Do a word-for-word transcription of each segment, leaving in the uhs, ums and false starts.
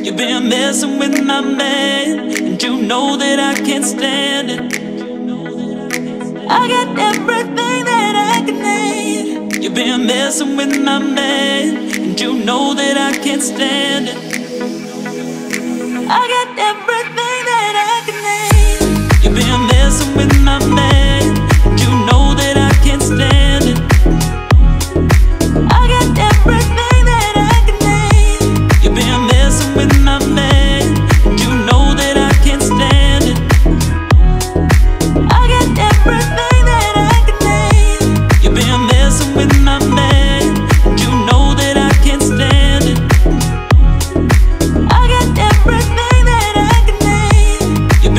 You've been messing with my man, and you know that I can't stand it. I got everything that I can need. You've been messing with my man, and you know that I can't stand it. I got everything that I can need. You've been messing with my man, and you know that I can't stand it. I got everything that I can need. You've been messing with my man. You've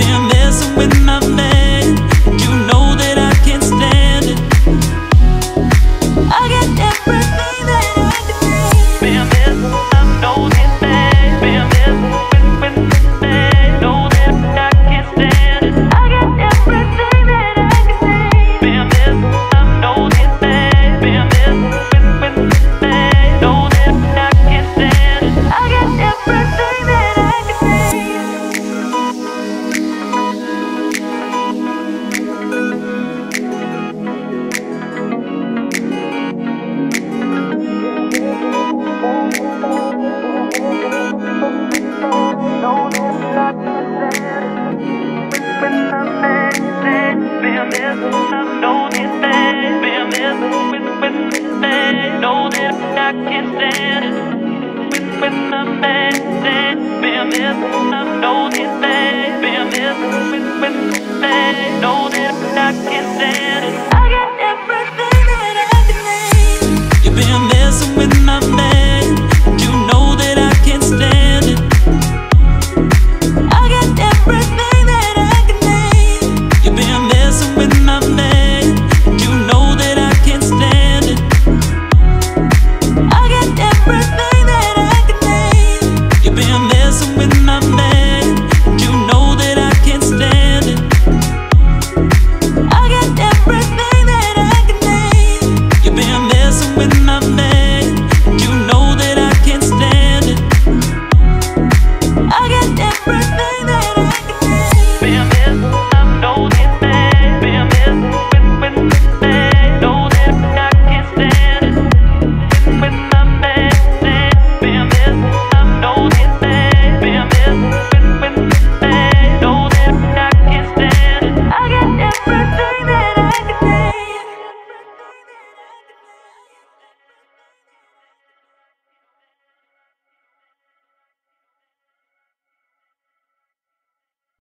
been messing with my man.